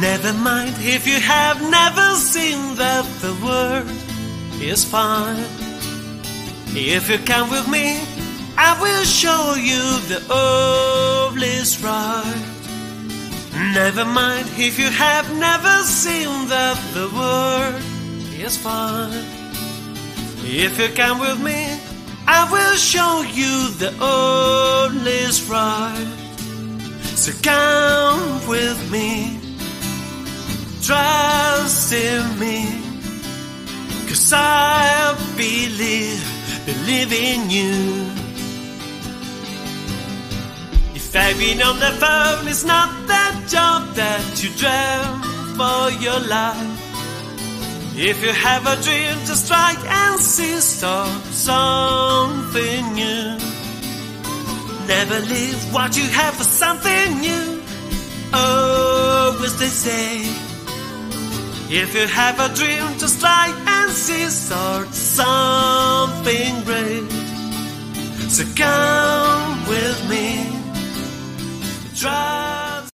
Never mind if you have never seen that the world is fine. If you come with me, I will show you the old is right. Never mind if you have never seen that the world is fine. If you come with me, I will show you the old is right. So come with me, trust in me, 'cause I believe in you. If I've been on the phone, it's not that job that you dream for your life. If you have a dream, just try and see, start something new. Never leave what you have for something new. Always they say, if you have a dream, just try and see, start something great. So come with me. Try